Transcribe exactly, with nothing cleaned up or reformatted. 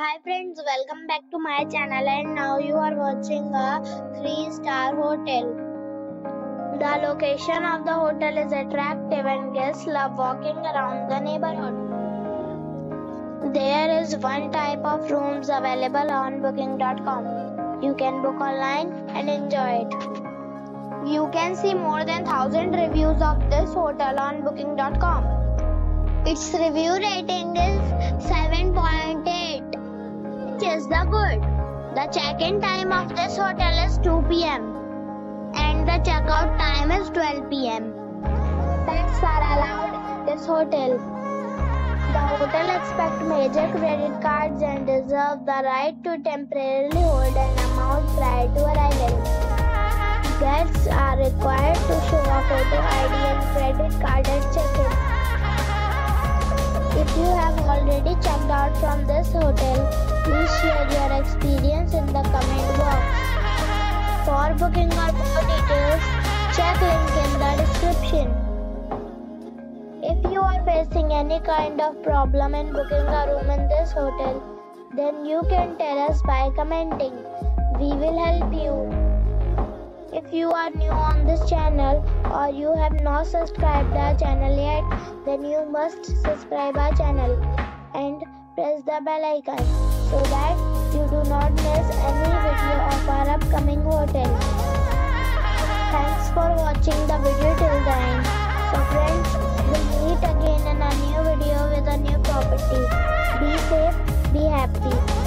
Hi friends, welcome back to my channel and now you are watching a three star hotel. The location of the hotel is attractive and guests love walking around the neighborhood. There is one type of rooms available on booking dot com. You can book online and enjoy it. You can see more than one thousand reviews of this hotel on booking dot com. Its review rating is seven point eight. Is the good. The check-in time of this hotel is two P M and the check-out time is twelve P M Pets are allowed in this hotel. The hotel accepts major credit cards and reserves the right to temporarily hold an amount prior to arrival. Guests are required to show a photo I D and credit card at check-in. If you have already checked out from this hotel, please share your experience in the comment box. For booking or more details, check link in the description. If you are facing any kind of problem in booking a room in this hotel, then you can tell us by commenting. We will help you. If you are new on this channel or you have not subscribed our channel yet, then you must subscribe our channel and press the bell icon, so that you do not miss any video of our upcoming hotel. Thanks for watching the video till the end. So friends, we'll meet again in a new video with a new property. Be safe, be happy.